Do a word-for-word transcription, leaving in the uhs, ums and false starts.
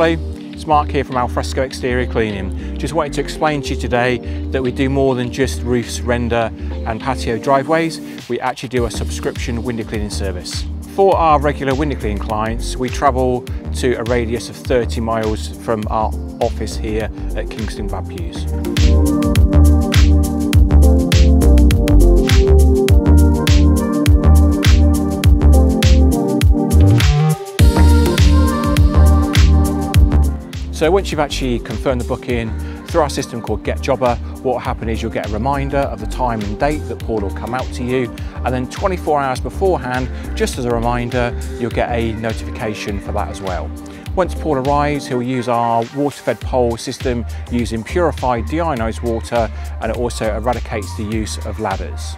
Hello, it's Mark here from Alfresco Exterior Cleaning. Just wanted to explain to you today that we do more than just roofs, render and patio driveways. We actually do a subscription window cleaning service. For our regular window cleaning clients, we travel to a radius of thirty miles from our office here at Kingston Bagpuize. So once you've actually confirmed the booking through our system called GetJobber, what will happen is you'll get a reminder of the time and date that Paul will come out to you, and then twenty-four hours beforehand, just as a reminder, you'll get a notification for that as well. Once Paul arrives, he'll use our water-fed pole system using purified deionized water, and it also eradicates the use of ladders.